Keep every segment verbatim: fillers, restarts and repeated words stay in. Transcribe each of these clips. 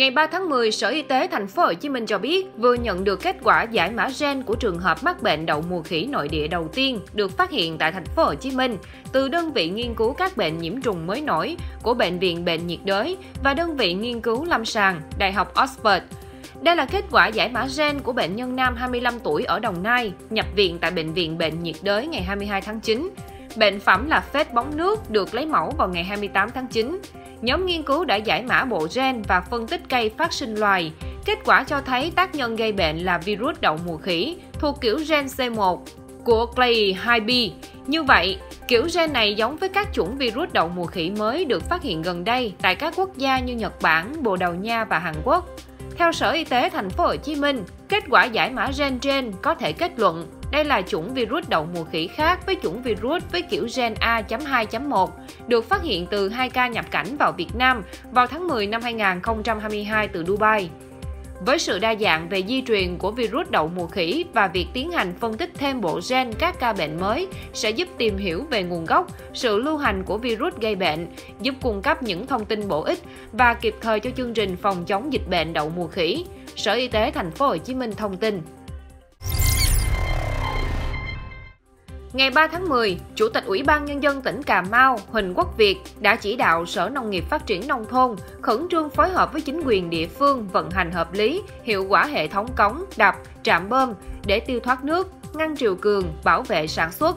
Ngày ba tháng mười, Sở Y tế thành phố Hồ Chí Minh cho biết vừa nhận được kết quả giải mã gen của trường hợp mắc bệnh đậu mùa khỉ nội địa đầu tiên được phát hiện tại thành phố Hồ Chí Minh từ đơn vị nghiên cứu các bệnh nhiễm trùng mới nổi của Bệnh viện Bệnh Nhiệt đới và đơn vị nghiên cứu lâm sàng Đại học Oxford. Đây là kết quả giải mã gen của bệnh nhân nam hai mươi lăm tuổi ở Đồng Nai, nhập viện tại Bệnh viện Bệnh Nhiệt đới ngày hai mươi hai tháng chín. Bệnh phẩm là phết bóng nước được lấy mẫu vào ngày hai mươi tám tháng chín. Nhóm nghiên cứu đã giải mã bộ gen và phân tích cây phát sinh loài. Kết quả cho thấy tác nhân gây bệnh là virus đậu mùa khỉ thuộc kiểu gen C một của clade hai B. Như vậy, kiểu gen này giống với các chủng virus đậu mùa khỉ mới được phát hiện gần đây tại các quốc gia như Nhật Bản, Bồ Đào Nha và Hàn Quốc. Theo Sở Y tế thành phố Hồ Chí Minh, kết quả giải mã gen trên có thể kết luận đây là chủng virus đậu mùa khỉ khác với chủng virus với kiểu gen A chấm hai chấm một được phát hiện từ hai ca nhập cảnh vào Việt Nam vào tháng mười năm hai nghìn không trăm hai mươi hai từ Dubai. Với sự đa dạng về di truyền của virus đậu mùa khỉ và việc tiến hành phân tích thêm bộ gen các ca bệnh mới sẽ giúp tìm hiểu về nguồn gốc, sự lưu hành của virus gây bệnh, giúp cung cấp những thông tin bổ ích và kịp thời cho chương trình phòng chống dịch bệnh đậu mùa khỉ, Sở Y tế thành phố Hồ Chí Minh thông tin. Ngày ba tháng mười, Chủ tịch Ủy ban Nhân dân tỉnh Cà Mau Huỳnh Quốc Việt đã chỉ đạo Sở Nông nghiệp Phát triển Nông thôn khẩn trương phối hợp với chính quyền địa phương vận hành hợp lý, hiệu quả hệ thống cống, đập, trạm bơm để tiêu thoát nước, ngăn triều cường, bảo vệ sản xuất.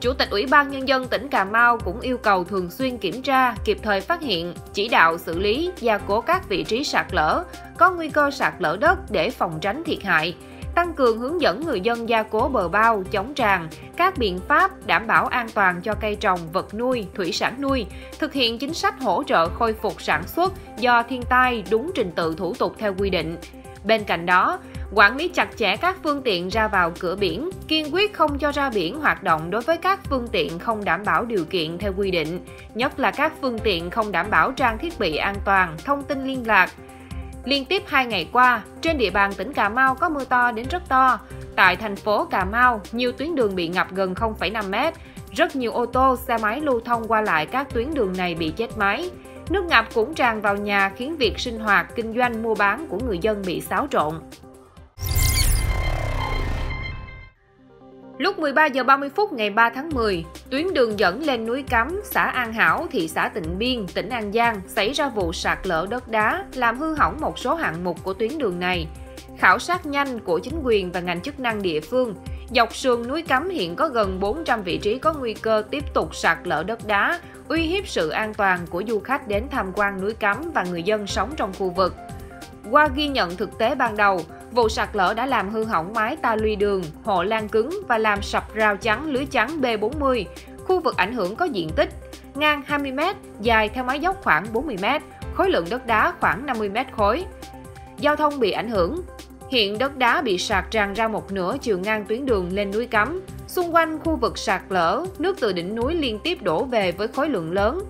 Chủ tịch Ủy ban Nhân dân tỉnh Cà Mau cũng yêu cầu thường xuyên kiểm tra, kịp thời phát hiện, chỉ đạo xử lý, gia cố các vị trí sạt lở, có nguy cơ sạt lở đất để phòng tránh thiệt hại. Tăng cường hướng dẫn người dân gia cố bờ bao, chống tràn, các biện pháp đảm bảo an toàn cho cây trồng, vật nuôi, thủy sản nuôi, thực hiện chính sách hỗ trợ khôi phục sản xuất do thiên tai đúng trình tự thủ tục theo quy định. Bên cạnh đó, quản lý chặt chẽ các phương tiện ra vào cửa biển, kiên quyết không cho ra biển hoạt động đối với các phương tiện không đảm bảo điều kiện theo quy định, nhất là các phương tiện không đảm bảo trang thiết bị an toàn, thông tin liên lạc. Liên tiếp hai ngày qua, trên địa bàn tỉnh Cà Mau có mưa to đến rất to. Tại thành phố Cà Mau, nhiều tuyến đường bị ngập gần không phẩy năm mét. Rất nhiều ô tô, xe máy lưu thông qua lại các tuyến đường này bị chết máy. Nước ngập cũng tràn vào nhà khiến việc sinh hoạt, kinh doanh, mua bán của người dân bị xáo trộn. Lúc mười ba giờ ba mươi phút ngày ba tháng mười, tuyến đường dẫn lên núi Cấm, xã An Hảo, thị xã Tịnh Biên, tỉnh An Giang xảy ra vụ sạt lở đất đá, làm hư hỏng một số hạng mục của tuyến đường này. Khảo sát nhanh của chính quyền và ngành chức năng địa phương, dọc sườn núi Cấm hiện có gần bốn trăm vị trí có nguy cơ tiếp tục sạt lở đất đá, uy hiếp sự an toàn của du khách đến tham quan núi Cấm và người dân sống trong khu vực. Qua ghi nhận thực tế ban đầu, vụ sạt lở đã làm hư hỏng mái ta luy đường, hộ lan cứng và làm sập rào chắn lưới chắn B bốn mươi. Khu vực ảnh hưởng có diện tích ngang hai mươi mét, dài theo mái dốc khoảng bốn mươi mét, khối lượng đất đá khoảng năm mươi mét khối. Giao thông bị ảnh hưởng. Hiện đất đá bị sạt tràn ra một nửa chiều ngang tuyến đường lên núi Cấm. Xung quanh khu vực sạt lở, nước từ đỉnh núi liên tiếp đổ về với khối lượng lớn.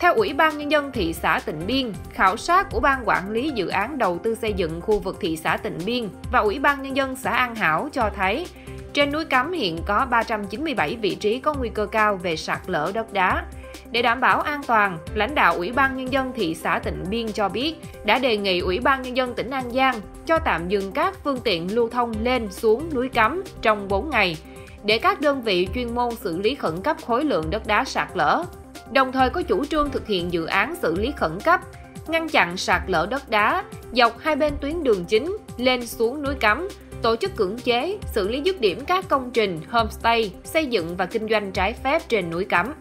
Theo Ủy ban Nhân dân thị xã Tịnh Biên, khảo sát của Ban Quản lý Dự án Đầu tư xây dựng khu vực thị xã Tịnh Biên và Ủy ban Nhân dân xã An Hảo cho thấy, trên núi Cấm hiện có ba trăm chín mươi bảy vị trí có nguy cơ cao về sạt lở đất đá. Để đảm bảo an toàn, lãnh đạo Ủy ban Nhân dân thị xã Tịnh Biên cho biết đã đề nghị Ủy ban Nhân dân tỉnh An Giang cho tạm dừng các phương tiện lưu thông lên xuống núi Cấm trong bốn ngày, để các đơn vị chuyên môn xử lý khẩn cấp khối lượng đất đá sạt lở. Đồng thời có chủ trương thực hiện dự án xử lý khẩn cấp, ngăn chặn sạt lở đất đá dọc hai bên tuyến đường chính lên xuống núi Cấm, tổ chức cưỡng chế, xử lý dứt điểm các công trình, homestay, xây dựng và kinh doanh trái phép trên núi Cấm.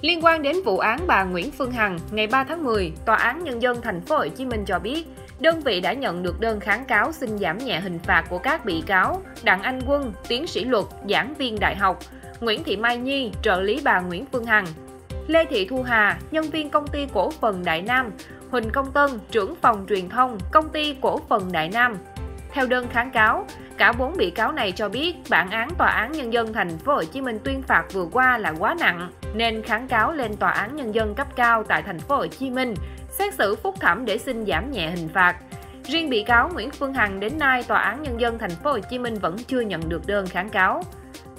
Liên quan đến vụ án bà Nguyễn Phương Hằng, ngày ba tháng mười, Tòa án Nhân dân thành phố Hồ Chí Minh cho biết, đơn vị đã nhận được đơn kháng cáo xin giảm nhẹ hình phạt của các bị cáo Đặng Anh Quân, tiến sĩ luật, giảng viên đại học, Nguyễn Thị Mai Nhi, trợ lý bà Nguyễn Phương Hằng, Lê Thị Thu Hà, nhân viên công ty cổ phần Đại Nam, Huỳnh Công Tân, trưởng phòng truyền thông, công ty cổ phần Đại Nam. Theo đơn kháng cáo, cả bốn bị cáo này cho biết bản án Tòa án Nhân dân thành phố Hồ Chí Minh tuyên phạt vừa qua là quá nặng, nên kháng cáo lên Tòa án Nhân dân cấp cao tại thành phố Hồ Chí Minh xét xử phúc thẩm để xin giảm nhẹ hình phạt. Riêng bị cáo Nguyễn Phương Hằng đến nay Tòa án Nhân dân thành phố Hồ Chí Minh vẫn chưa nhận được đơn kháng cáo.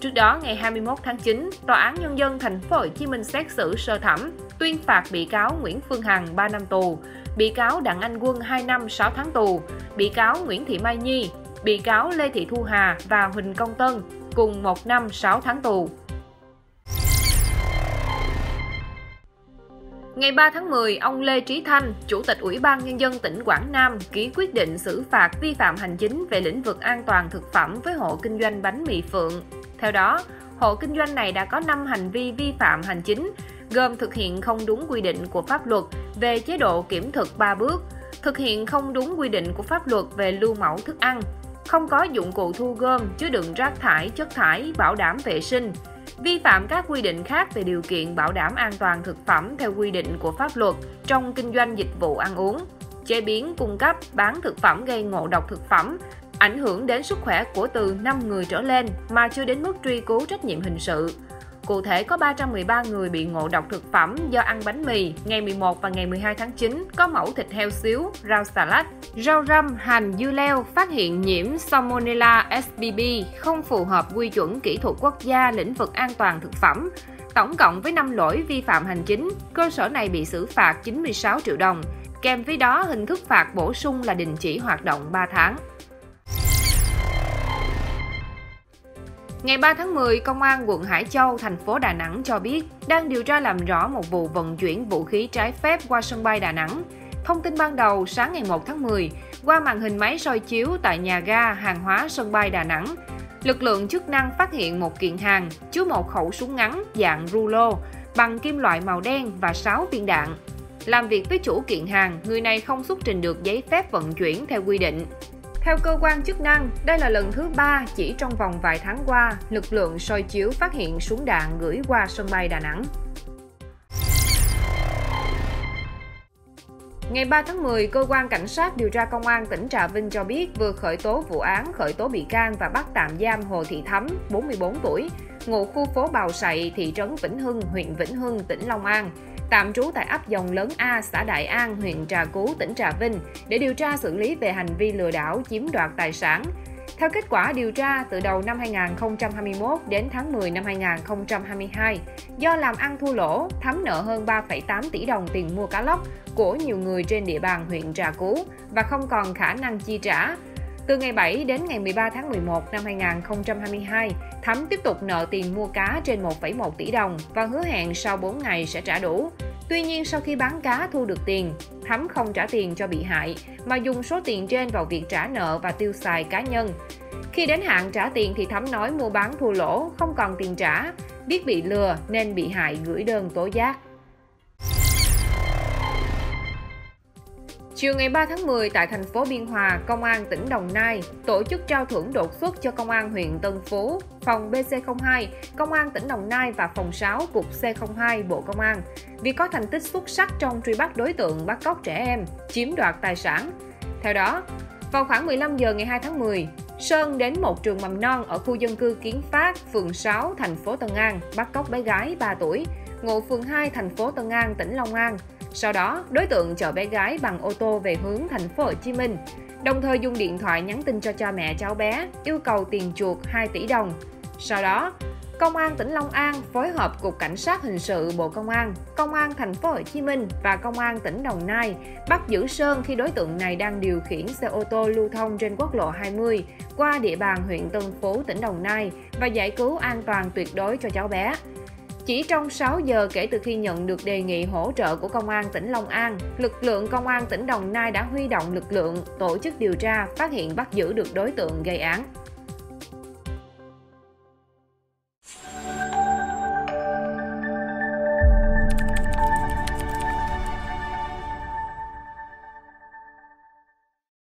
Trước đó, ngày hai mươi mốt tháng chín, Tòa án Nhân dân thành phố Hồ Chí Minh xét xử sơ thẩm, tuyên phạt bị cáo Nguyễn Phương Hằng ba năm tù, bị cáo Đặng Anh Quân hai năm sáu tháng tù, bị cáo Nguyễn Thị Mai Nhi, bị cáo Lê Thị Thu Hà và Huỳnh Công Tân cùng một năm sáu tháng tù. Ngày ba tháng mười, ông Lê Trí Thanh, Chủ tịch Ủy ban Nhân dân tỉnh Quảng Nam ký quyết định xử phạt vi phạm hành chính về lĩnh vực an toàn thực phẩm với hộ kinh doanh bánh mì Phượng. Theo đó, hộ kinh doanh này đã có năm hành vi vi phạm hành chính, gồm thực hiện không đúng quy định của pháp luật về chế độ kiểm thực ba bước, thực hiện không đúng quy định của pháp luật về lưu mẫu thức ăn, không có dụng cụ thu gom, chứa đựng rác thải, chất thải, bảo đảm vệ sinh, vi phạm các quy định khác về điều kiện bảo đảm an toàn thực phẩm theo quy định của pháp luật trong kinh doanh dịch vụ ăn uống, chế biến, cung cấp, bán thực phẩm gây ngộ độc thực phẩm, ảnh hưởng đến sức khỏe của từ năm người trở lên mà chưa đến mức truy cứu trách nhiệm hình sự. Cụ thể, có ba trăm mười ba người bị ngộ độc thực phẩm do ăn bánh mì ngày mười một và ngày mười hai tháng chín, có mẫu thịt heo xíu, rau xà lách, rau răm, hành, dưa leo phát hiện nhiễm Salmonella ét bê bê không phù hợp quy chuẩn kỹ thuật quốc gia lĩnh vực an toàn thực phẩm. Tổng cộng với năm lỗi vi phạm hành chính, cơ sở này bị xử phạt chín mươi sáu triệu đồng, kèm với đó hình thức phạt bổ sung là đình chỉ hoạt động ba tháng. Ngày ba tháng mười, Công an quận Hải Châu, thành phố Đà Nẵng cho biết đang điều tra làm rõ một vụ vận chuyển vũ khí trái phép qua sân bay Đà Nẵng. Thông tin ban đầu, sáng ngày một tháng mười, qua màn hình máy soi chiếu tại nhà ga hàng hóa sân bay Đà Nẵng, lực lượng chức năng phát hiện một kiện hàng chứa một khẩu súng ngắn dạng rulo bằng kim loại màu đen và sáu viên đạn. Làm việc với chủ kiện hàng, người này không xuất trình được giấy phép vận chuyển theo quy định. Theo cơ quan chức năng, đây là lần thứ ba chỉ trong vòng vài tháng qua, lực lượng soi chiếu phát hiện súng đạn gửi qua sân bay Đà Nẵng. Ngày ba tháng mười, Cơ quan Cảnh sát điều tra Công an tỉnh Trà Vinh cho biết vừa khởi tố vụ án, khởi tố bị can và bắt tạm giam Hồ Thị Thắm, bốn mươi bốn tuổi, ngụ khu phố Bào Sậy, thị trấn Vĩnh Hưng, huyện Vĩnh Hưng, tỉnh Long An, tạm trú tại ấp Dòng Lớn A, xã Đại An, huyện Trà Cú, tỉnh Trà Vinh để điều tra xử lý về hành vi lừa đảo chiếm đoạt tài sản. Theo kết quả điều tra, từ đầu năm hai nghìn không trăm hai mươi mốt đến tháng mười năm hai nghìn không trăm hai mươi hai, do làm ăn thua lỗ, Thắm nợ hơn ba phẩy tám tỷ đồng tiền mua cá lóc của nhiều người trên địa bàn huyện Trà Cú và không còn khả năng chi trả. Từ ngày bảy đến ngày mười ba tháng mười một năm hai nghìn không trăm hai mươi hai, Thắm tiếp tục nợ tiền mua cá trên một phẩy một tỷ đồng và hứa hẹn sau bốn ngày sẽ trả đủ. Tuy nhiên, sau khi bán cá thu được tiền, Thắm không trả tiền cho bị hại, mà dùng số tiền trên vào việc trả nợ và tiêu xài cá nhân. Khi đến hạn trả tiền thì Thắm nói mua bán thua lỗ, không còn tiền trả. Biết bị lừa nên bị hại gửi đơn tố giác. Chiều ngày ba tháng mười, tại thành phố Biên Hòa, Công an tỉnh Đồng Nai tổ chức trao thưởng đột xuất cho Công an huyện Tân Phú, phòng bê xê không hai, Công an tỉnh Đồng Nai và phòng sáu, Cục xê không hai, Bộ Công an vì có thành tích xuất sắc trong truy bắt đối tượng bắt cóc trẻ em, chiếm đoạt tài sản. Theo đó, vào khoảng mười lăm giờ ngày hai tháng mười, Sơn đến một trường mầm non ở khu dân cư Kiến Phát, phường sáu, thành phố Tân An, bắt cóc bé gái ba tuổi, ngụ phường hai, thành phố Tân An, tỉnh Long An. Sau đó, đối tượng chở bé gái bằng ô tô về hướng thành phố Hồ Chí Minh, đồng thời dùng điện thoại nhắn tin cho cha mẹ cháu bé, yêu cầu tiền chuộc hai tỷ đồng. Sau đó, Công an tỉnh Long An phối hợp Cục Cảnh sát Hình sự Bộ Công an, Công an thành phố Hồ Chí Minh và Công an tỉnh Đồng Nai bắt giữ Sơn khi đối tượng này đang điều khiển xe ô tô lưu thông trên quốc lộ hai mươi qua địa bàn huyện Tân Phú, tỉnh Đồng Nai và giải cứu an toàn tuyệt đối cho cháu bé. Chỉ trong sáu giờ kể từ khi nhận được đề nghị hỗ trợ của Công an tỉnh Long An, lực lượng Công an tỉnh Đồng Nai đã huy động lực lượng tổ chức điều tra, phát hiện bắt giữ được đối tượng gây án.